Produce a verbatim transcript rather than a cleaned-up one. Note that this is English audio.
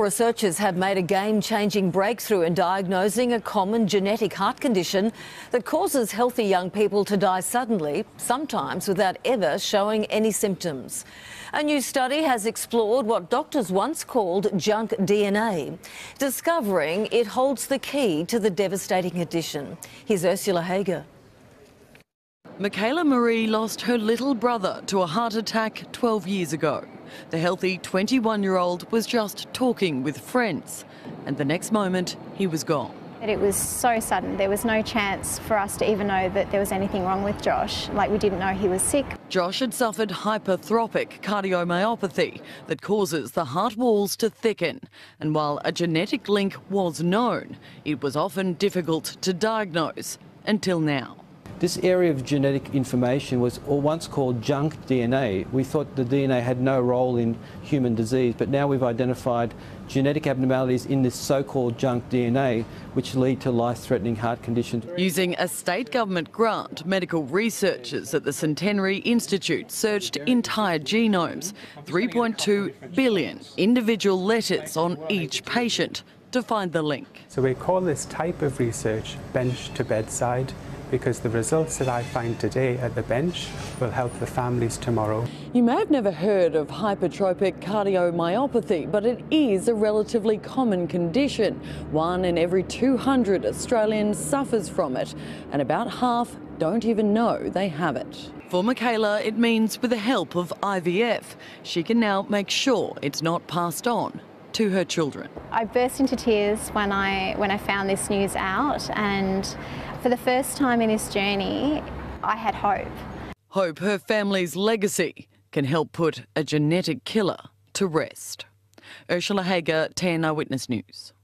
Researchers have made a game-changing breakthrough in diagnosing a common genetic heart condition that causes healthy young people to die suddenly, sometimes without ever showing any symptoms. A new study has explored what doctors once called junk D N A, discovering it holds the key to the devastating condition. Here's Ursula Hager. Michaela Marie lost her little brother to a heart attack twelve years ago. The healthy twenty-one-year-old was just talking with friends, and the next moment he was gone. It was so sudden. There was no chance for us to even know that there was anything wrong with Josh. Like, we didn't know he was sick. Josh had suffered hypertrophic cardiomyopathy that causes the heart walls to thicken. And while a genetic link was known, it was often difficult to diagnose until now. This area of genetic information was once called junk D N A. We thought the D N A had no role in human disease, but now we've identified genetic abnormalities in this so-called junk D N A, which lead to life-threatening heart conditions. Using a state government grant, medical researchers at the Centenary Institute searched entire genomes, three point two billion individual letters on each patient, to find the link. So we call this type of research bench to bedside, because the results that I find today at the bench will help the families tomorrow. You may have never heard of hypertrophic cardiomyopathy, but it is a relatively common condition. One in every two hundred Australians suffers from it, and about half don't even know they have it. For Michaela, it means with the help of I V F, she can now make sure it's not passed on to her children. I burst into tears when I when I found this news out, and for the first time in this journey, I had hope. Hope her family's legacy can help put a genetic killer to rest. Ursula Hager, Ten Eyewitness News.